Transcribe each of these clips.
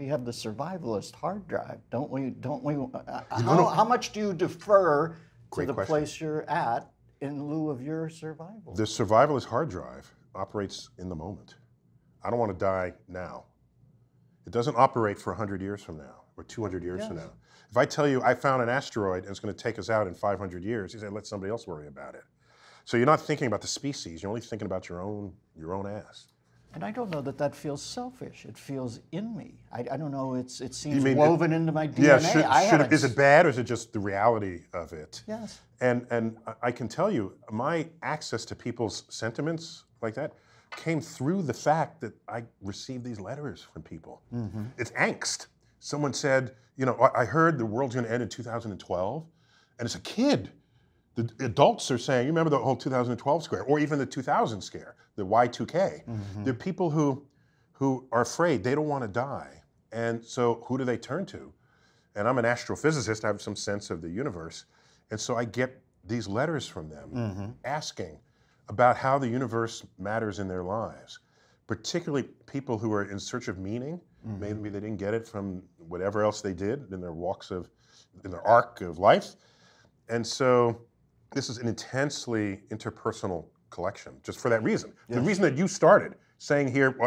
We have the survivalist hard drive, don't we? How much do you defer to the place you're at in lieu of your survival? The survivalist hard drive operates in the moment. I don't want to die now. It doesn't operate for 100 years from now or 200 years from now. If I tell you I found an asteroid and it's going to take us out in 500 years, you say, let somebody else worry about it. So you're not thinking about the species, you're only thinking about your own ass. And I don't know that that feels selfish. It feels in me. I don't know. It seems woven into my DNA. Yeah, is it bad or is it just the reality of it? Yes. And I can tell you, my access to people's sentiments like that came through the fact that I received these letters from people. Mm-hmm. It's angst. Someone said, you know, I heard the world's going to end in 2012, and as a kid, the adults are saying, you remember the whole 2012 scare, or even the 2000 scare, the Y2K. Mm-hmm. There are people who are afraid, they don't want to die. And so who do they turn to? And I'm an astrophysicist, I have some sense of the universe. And so I get these letters from them asking about how the universe matters in their lives, particularly people who are in search of meaning. Maybe they didn't get it from whatever else they did in their arc of life. And so this is an intensely interpersonal collection, just for that reason. Yes. The reason that you started saying here,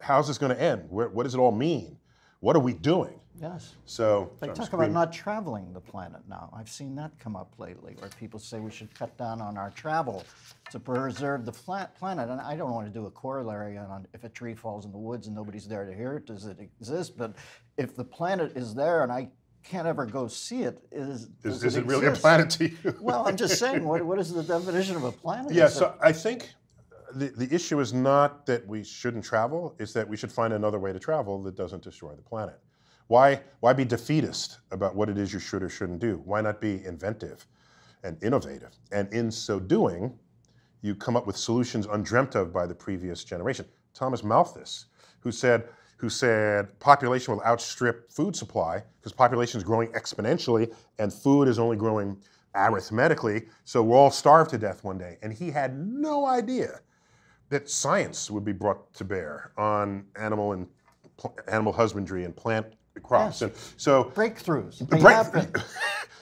how's this going to end? What does it all mean? What are we doing? Yes. So they talk about not traveling the planet now. I've seen that come up lately, where people say we should cut down on our travel to preserve the planet. And I don't want to do a corollary on if a tree falls in the woods and nobody's there to hear it, does it exist? But if the planet is there and I can't ever go see it. Is it really a planet to you? Well, I'm just saying, what is the definition of a planet? Yeah, so I think the issue is not that we shouldn't travel, it's that we should find another way to travel that doesn't destroy the planet. Why be defeatist about what it is you should or shouldn't do? Why not be inventive and innovative? And in so doing, you come up with solutions undreamt of by the previous generation. Thomas Malthus, who said population will outstrip food supply because population is growing exponentially and food is only growing arithmetically, so we'll all starve to death one day. And he had no idea that science would be brought to bear on animal husbandry and plant crops. Yes. And so breakthroughs, they happen.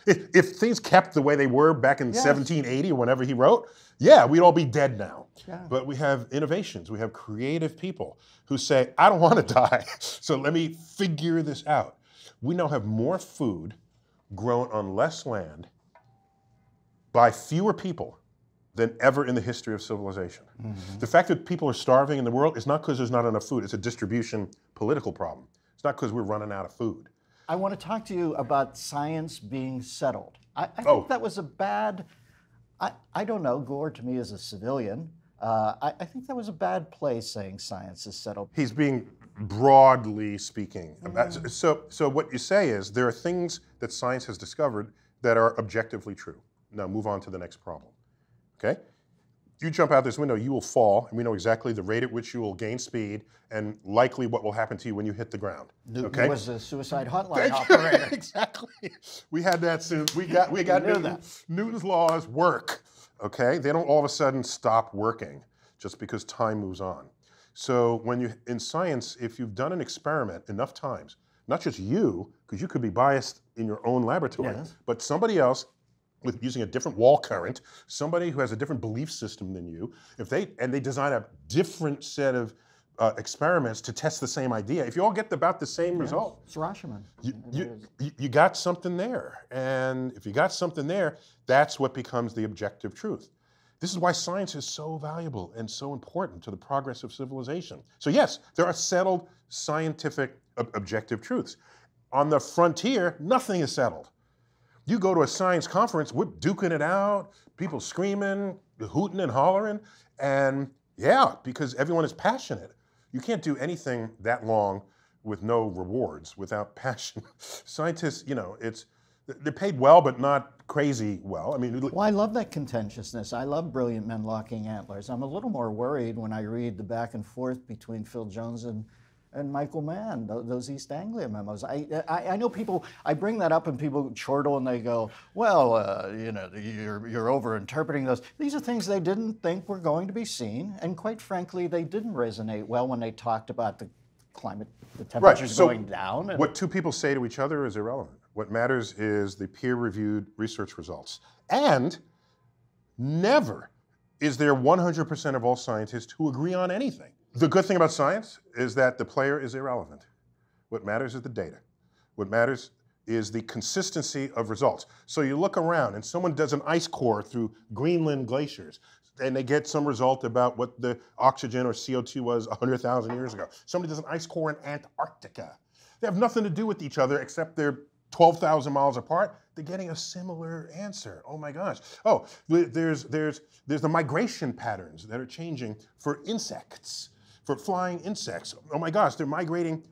If things kept the way they were back in 1780 or whenever he wrote, we'd all be dead now. Yeah. But we have innovations, we have creative people who say, I don't want to die, so let me figure this out. We now have more food grown on less land by fewer people than ever in the history of civilization. Mm-hmm. The fact that people are starving in the world is not because there's not enough food, it's a distribution political problem. It's not because we're running out of food. I want to talk to you about science being settled. I think that was a bad... I don't know, Gore to me is a civilian. I think that was a bad play saying science is settled. He's being broadly speaking. About, so what you say is there are things that science has discovered that are objectively true. Now move on to the next problem, okay? You jump out this window, you will fall, and we know exactly the rate at which you will gain speed and likely what will happen to you when you hit the ground. Newton was the suicide hotline operator. Exactly. We had that soon. We got Newton's laws work, okay? They don't all of a sudden stop working just because time moves on. So when you, in science, if you've done an experiment enough times, not just you, because you could be biased in your own laboratory, but somebody else with using a different wall current, somebody who has a different belief system than you, if they design a different set of experiments to test the same idea, if you all get about the same result, it's Rashomon. You got something there, and if you got something there, that's what becomes the objective truth. This is why science is so valuable and so important to the progress of civilization. So yes, there are settled scientific objective truths. On the frontier, nothing is settled. You go to a science conference, we're duking it out, people screaming, hooting and hollering, and because everyone is passionate. You can't do anything that long with no rewards, without passion. Scientists, you know, they're paid well, but not crazy well. I mean, I love that contentiousness. I love brilliant men locking antlers. I'm a little more worried when I read the back and forth between Phil Jones and Michael Mann, those East Anglia memos. I know people, I bring that up and people chortle and they go, well, you know, you're over-interpreting those. These are things they didn't think were going to be seen, and quite frankly, they didn't resonate well when they talked about the climate, the temperature's going down. And what two people say to each other is irrelevant. What matters is the peer-reviewed research results. And never is there 100% of all scientists who agree on anything. The good thing about science is that the player is irrelevant. What matters is the data. What matters is the consistency of results. So you look around and someone does an ice core through Greenland glaciers and they get some result about what the oxygen or CO2 was 100,000 years ago. Somebody does an ice core in Antarctica. They have nothing to do with each other except they're 12,000 miles apart. They're getting a similar answer. Oh my gosh. Oh, there's the migration patterns that are changing for insects, for flying insects. Oh my gosh, they're migrating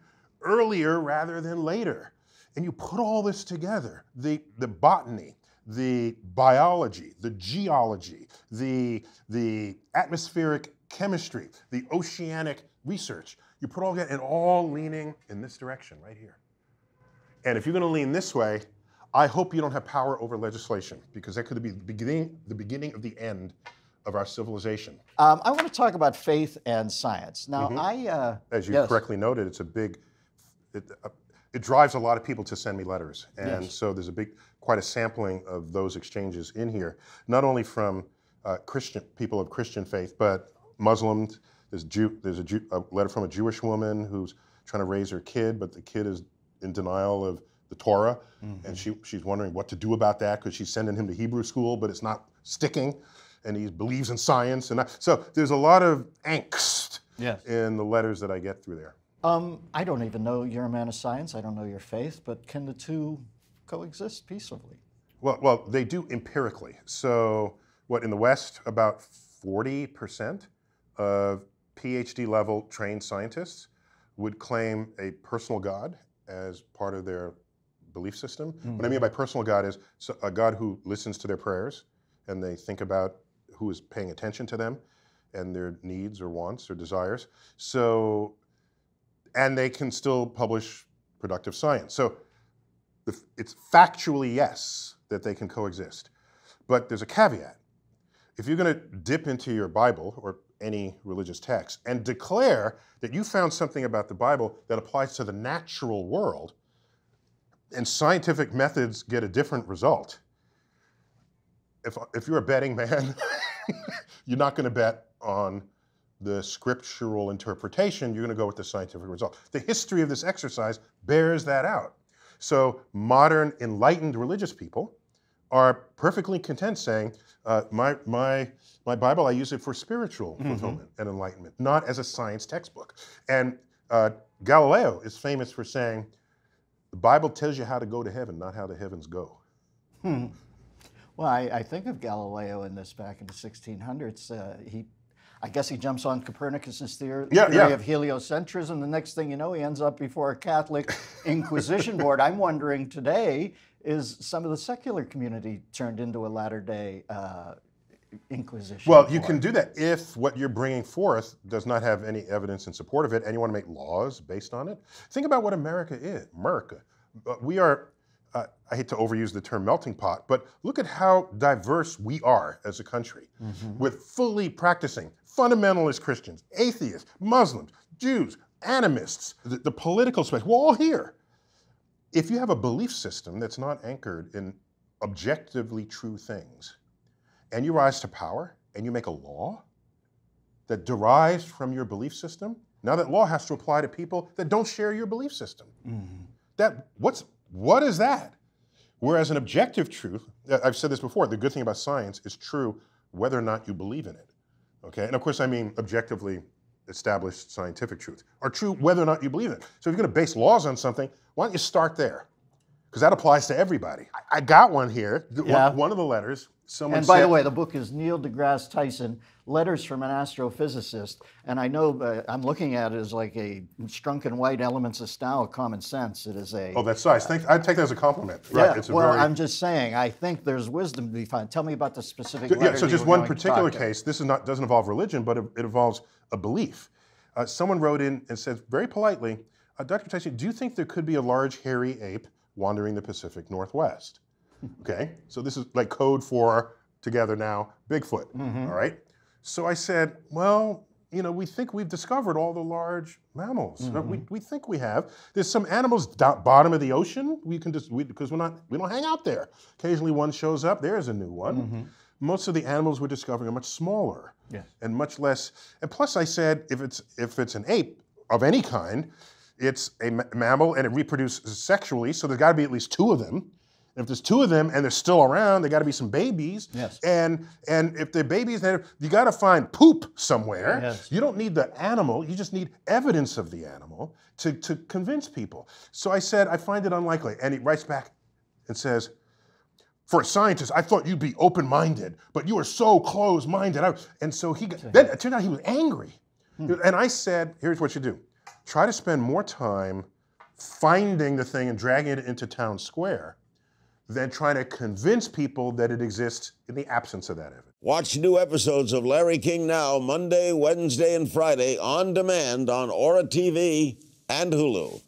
earlier rather than later. And you put all this together, the botany, the biology, the geology, the atmospheric chemistry, the oceanic research, you put all together and all leaning in this direction right here. And if you're gonna lean this way, I hope you don't have power over legislation, because that could be the beginning of the end of our civilization. I wanna talk about faith and science. Now as you correctly noted, it's a big, it drives a lot of people to send me letters. And so there's quite a sampling of those exchanges in here, not only from people of Christian faith, but Muslims. There's a letter from a Jewish woman who's trying to raise her kid, but the kid is in denial of the Torah. And she's wondering what to do about that because she's sending him to Hebrew school, but it's not sticking. And he believes in science. So there's a lot of angst in the letters that I get through there. I don't even know you're a man of science. I don't know your faith, but can the two coexist peaceably? Well, they do empirically. So what in the West, about 40% of PhD level trained scientists would claim a personal God as part of their belief system. What I mean by personal God is a God who listens to their prayers and they think about who is paying attention to them and their needs or wants or desires. So. And they can still publish productive science. So it's factually yes that they can coexist. But there's a caveat. If you're gonna dip into your Bible or any religious text and declare that you found something about the Bible that applies to the natural world and scientific methods get a different result, if you're a betting man, you're not gonna bet on the scriptural interpretation, you're gonna go with the scientific result. The history of this exercise bears that out. So modern enlightened religious people are perfectly content saying, my Bible, I use it for spiritual fulfillment and enlightenment, not as a science textbook. And Galileo is famous for saying, the Bible tells you how to go to heaven, not how the heavens go. Well, I think of Galileo in this back in the 1600s. I guess he jumps on Copernicus's theory of heliocentrism. The next thing you know, he ends up before a Catholic Inquisition board. I'm wondering today, is some of the secular community turned into a latter-day Inquisition board? You can do that if what you're bringing forth does not have any evidence in support of it, and you want to make laws based on it. Think about what America is. America. We are, I hate to overuse the term melting pot, but look at how diverse we are as a country, with fully practicing fundamentalist Christians, atheists, Muslims, Jews, animists, the political space, we're all here. If you have a belief system that's not anchored in objectively true things, and you rise to power, and you make a law that derives from your belief system, now that law has to apply to people that don't share your belief system. What is that? Whereas an objective truth, I've said this before, the good thing about science is true whether or not you believe in it. Okay, and of course I mean objectively established scientific truths are true whether or not you believe in it. So if you're gonna base laws on something, why don't you start there? Because that applies to everybody. I got one here, one of the letters, someone said— And by the way, the book is Neil deGrasse Tyson, Letters from an Astrophysicist. And I know, I'm looking at it as like a Strunk and White, Elements of Style, Common Sense. It is a— Oh, that's nice. I take that as a compliment. Yeah, right, I'm just saying, I think there's wisdom to be found. Tell me about the specific letter. Yeah, so just one particular case, this is not, doesn't involve religion, but it involves a belief. Someone wrote in and said very politely, Dr. Tyson, do you think there could be a large hairy ape wandering the Pacific Northwest? Okay, so this is like code for, together now, Bigfoot, all right? So I said, well, you know, we think we've discovered all the large mammals. Mm-hmm. We think we have. There's some animals down bottom of the ocean. We can just, because we don't hang out there. Occasionally one shows up, there's a new one. Mm-hmm. Most of the animals we're discovering are much smaller, yes, and much less. And plus I said, if it's an ape of any kind, it's a mammal and it reproduces sexually, so there's gotta be at least two of them. If there's two of them and they're still around, there got to be some babies. Yes. And if they're babies, then you got to find poop somewhere. Yes. You don't need the animal. You just need evidence of the animal to convince people. So I said, I find it unlikely. And he writes back and says, for a scientist, I thought you'd be open-minded, but you are so closed-minded. And so he got, then it turned out he was angry. Hmm. And I said, here's what you do. Try to spend more time finding the thing and dragging it into town square than trying to convince people that it exists in the absence of that evidence. Watch new episodes of Larry King Now Monday, Wednesday, and Friday on demand on Aura TV and Hulu.